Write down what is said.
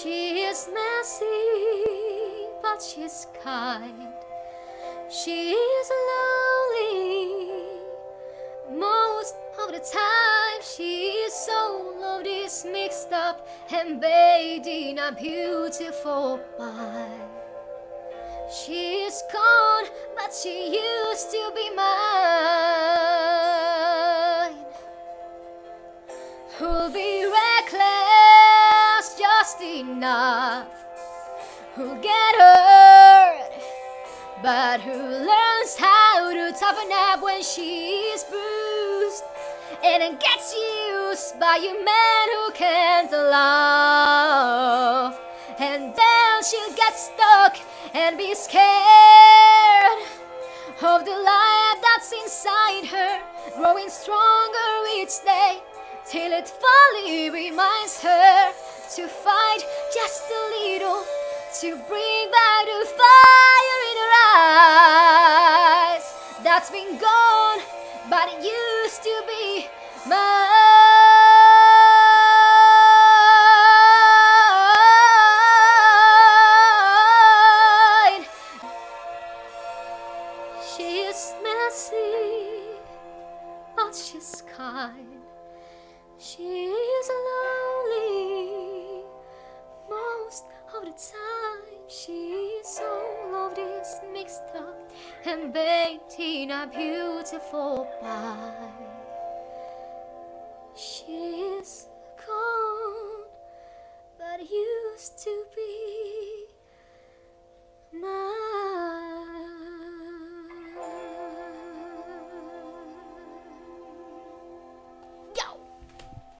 She is messy, but she's kind. She is lonely most of the time. She is so loaded, mixed up, and bathed in a beautiful mind. She is gone, but she used to be mine. Who'll be reckless just enough? Who'll get hurt, but who learns how to toughen up when she is bruised, and then gets used by a man who can't love, and then she'll get stuck and be scared of the life that's inside her, growing stronger each day, till it finally reminds her to fight just a little, to bring back the fire in her eyes that's been gone, but it used to be mine. She is messy, but she's kind. She is lonely most of the time. She is all of this mixed up and baked in a beautiful pie.